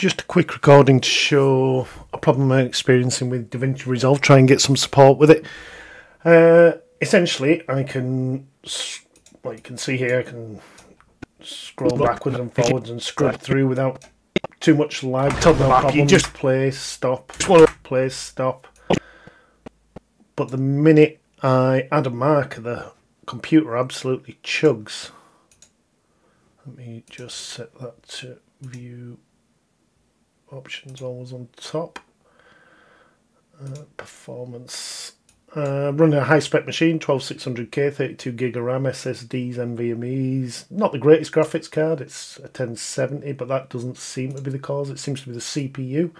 Just a quick recording to show a problem I'm experiencing with DaVinci Resolve, try and get some support with it. Essentially, I can scroll backwards and forwards and scrub through without too much lag. You just play, stop, play, stop. But the minute I add a marker, the computer absolutely chugs. Let me just set that to view options always on top. Performance. Running a high-spec machine, 12600K, 32 gig of RAM, SSDs, NVMe's. Not the greatest graphics card. It's a 1070, but that doesn't seem to be the cause. It seems to be the CPU.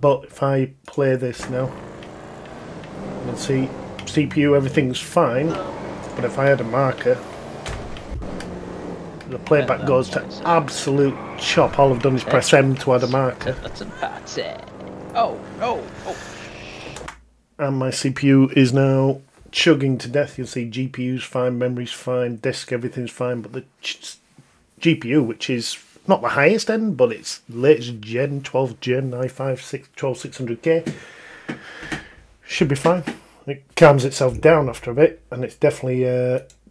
But if I play this now, you can see CPU, everything's fine. But if I had a marker, the playback goes to absolute chop. All I've done is press M to add a marker. That's a party. Oh. And my CPU is now chugging to death. You'll see GPU's fine, memory's fine, disk, everything's fine. But the GPU, which is not the highest end, but it's latest gen, 12th gen, i5-12600K, should be fine. It calms itself down after a bit, and it's definitely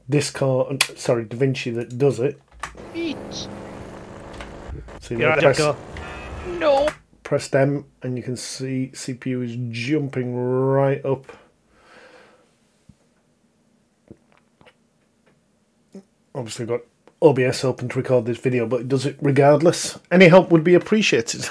DaVinci that does it. So you press M and you can see CPU is jumping right up. Obviously I've got OBS open to record this video, but it does it regardless. Any help would be appreciated.